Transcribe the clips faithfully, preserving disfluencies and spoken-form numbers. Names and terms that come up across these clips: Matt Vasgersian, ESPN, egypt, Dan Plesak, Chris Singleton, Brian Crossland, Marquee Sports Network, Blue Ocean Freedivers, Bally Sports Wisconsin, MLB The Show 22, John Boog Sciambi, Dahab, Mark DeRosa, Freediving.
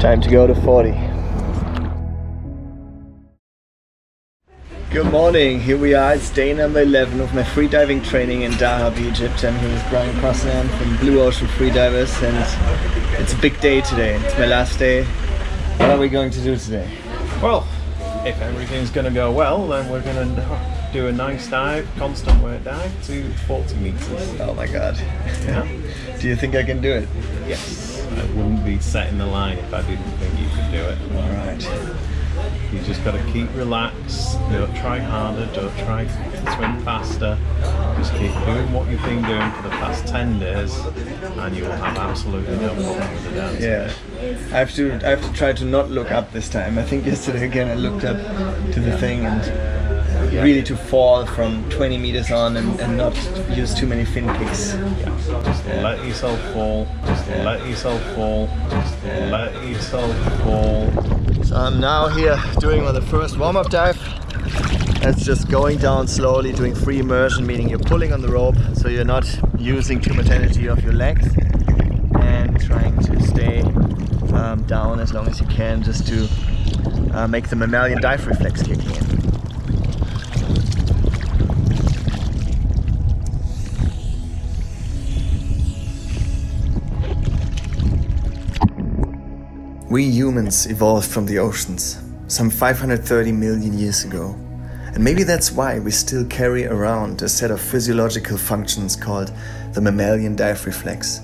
Time to go to forty. Good morning, here we are, it's day number eleven of my freediving training in Dahab, Egypt. I'm here with Brian Crossland from Blue Ocean Freedivers, and it's a big day today. It's my last day. What are we going to do today? Well, if everything's going to go well, then we're going to do a nice dive, constant weight dive to forty meters. Oh my god. Yeah. Do you think I can do it? Yes. I wouldn't be setting the line if I didn't think you could do it. Alright. You just got to keep relaxed, don't try harder, don't try to swim faster, just keep doing what you've been doing for the past ten days and you will have absolutely no problem with the dance. Yeah, I have, to, I have to try to not look up this time. I think yesterday again I looked up to the thing and really to fall from twenty meters on and, and not use too many fin kicks. Yeah. Just yeah. let yourself fall, just yeah. let yourself fall, just yeah. let yourself fall. So I'm now here doing the first warm-up dive. That's just going down slowly, doing free immersion, meaning you're pulling on the rope so you're not using too much energy of your legs, and trying to stay um, down as long as you can, just to uh, make the mammalian dive reflex kick in. We humans evolved from the oceans, some five hundred thirty million years ago. And maybe that's why we still carry around a set of physiological functions called the mammalian dive reflex.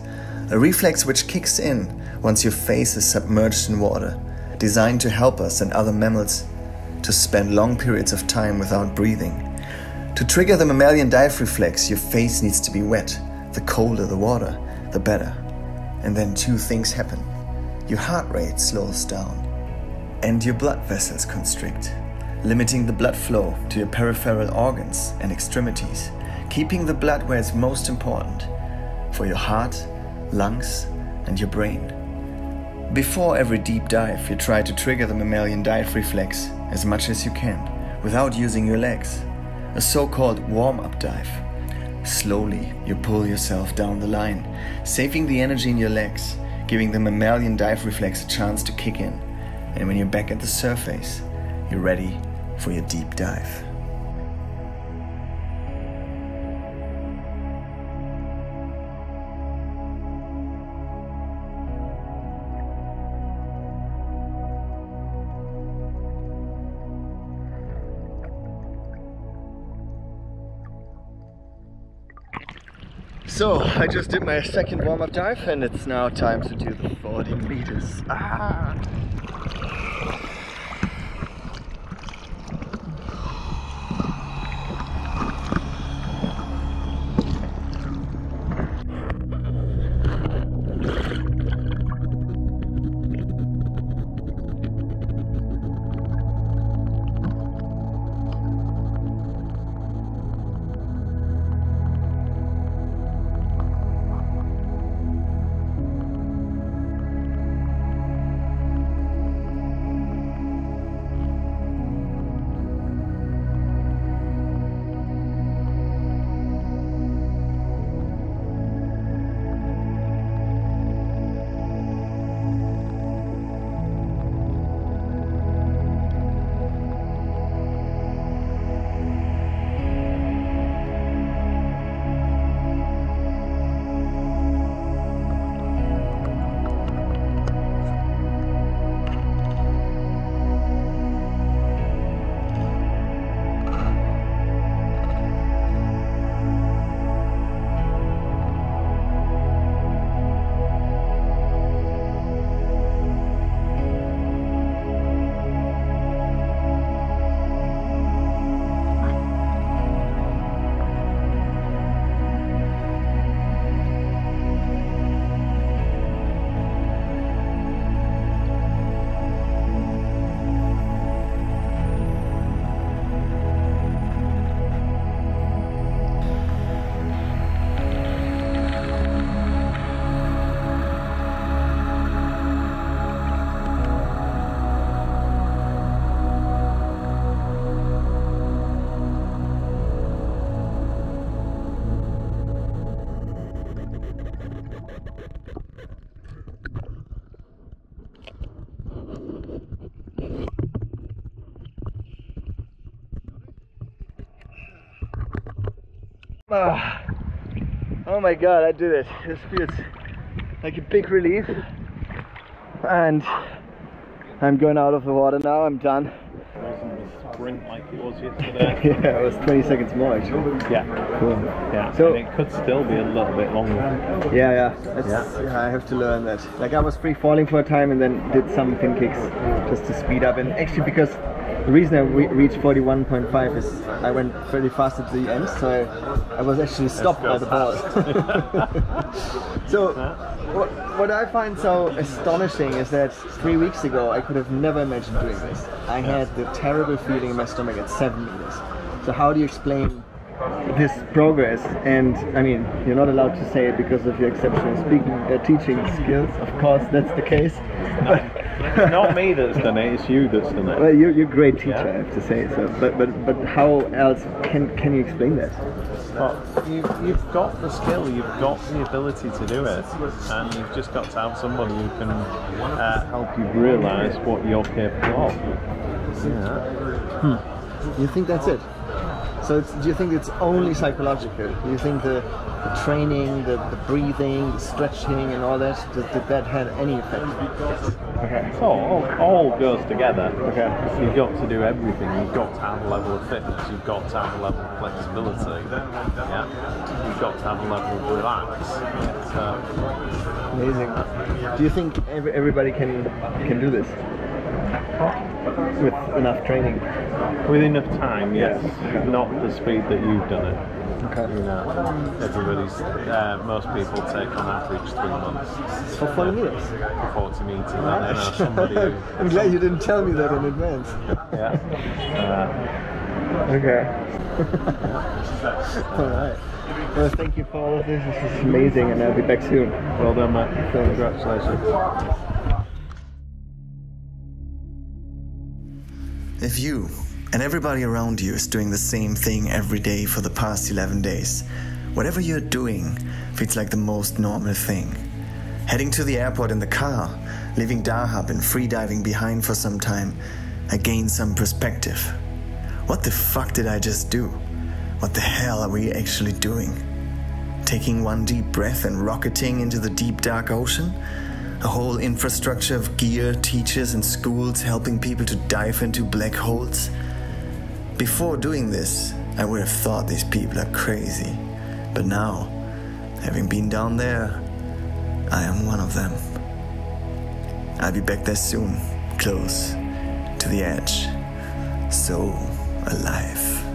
A reflex which kicks in once your face is submerged in water, designed to help us and other mammals to spend long periods of time without breathing. To trigger the mammalian dive reflex, your face needs to be wet. The colder the water, the better. And then two things happen. Your heart rate slows down and your blood vessels constrict, limiting the blood flow to your peripheral organs and extremities, keeping the blood where it's most important, for your heart, lungs and your brain. Before every deep dive, you try to trigger the mammalian dive reflex as much as you can, without using your legs. A so-called warm-up dive. Slowly, you pull yourself down the line, saving the energy in your legs, giving the mammalian dive reflex a chance to kick in. And when you're back at the surface, you're ready for your deep dive. So, I just did my second warm-up dive and it's now time to do the forty meters. Ah. Uh, oh my god, I did it. This feels like a big relief. And I'm going out of the water now, I'm done. It wasn't a sprint like it was yesterday. Yeah, it was twenty seconds more actually. Yeah, cool. Yeah. So and it could still be a little bit longer. Yeah, yeah. yeah. yeah I have to learn that. Like I was free falling for a time and then did some fin kicks just to speed up. And actually because the reason I re reached forty-one point five is I went pretty fast at the end, so I, I was actually stopped by the ball. So what, what I find so astonishing is that three weeks ago I could have never imagined doing this. I had the terrible feeling in my stomach at seven meters. So how do you explain this progress? And I mean, you're not allowed to say it because of your exceptional speaking, uh, teaching skills. Of course, that's the case. No. It's not me that's done it, it's you that's done it. Well, you're, you're a great teacher, yeah. I have to say. So, but but but how else can can you explain that? Well, you, you've got the skill, you've got the ability to do it, and you've just got to have somebody who can uh, help you realise what you're capable of. Yeah. Hmm. You think that's it? So it's, do you think it's only psychological? Do you think the, the training, the, the breathing, the stretching and all that, did, did that have any effect? Okay. So all, all goes together. Okay. You've got to do everything. You've got to have a level of fitness. You've got to have a level of flexibility. Yeah. You've got to have a level of relax. So. Amazing. Do you think every, everybody can, can do this? With enough training? With enough time, yes. yes. Not the speed that you've done it. Okay. You know, everybody's, uh, most people take on average three months. For forty meters? For forty meters. I know somebody who, I'm glad you didn't tell me that in advance. Yeah. Uh, okay. Alright. Well, thank you for all of this. This is amazing and I'll be back soon. Well done, mate. Congratulations. If you and everybody around you is doing the same thing every day for the past eleven days, whatever you're doing feels like the most normal thing. Heading to the airport in the car, leaving Dahab and freediving behind for some time, I gained some perspective. What the fuck did I just do? What the hell are we actually doing? Taking one deep breath and rocketing into the deep dark ocean? A whole infrastructure of gear, teachers and schools helping people to dive into black holes. Before doing this, I would have thought these people are crazy. But now, having been down there, I am one of them. I'll be back there soon, close to the edge. So alive.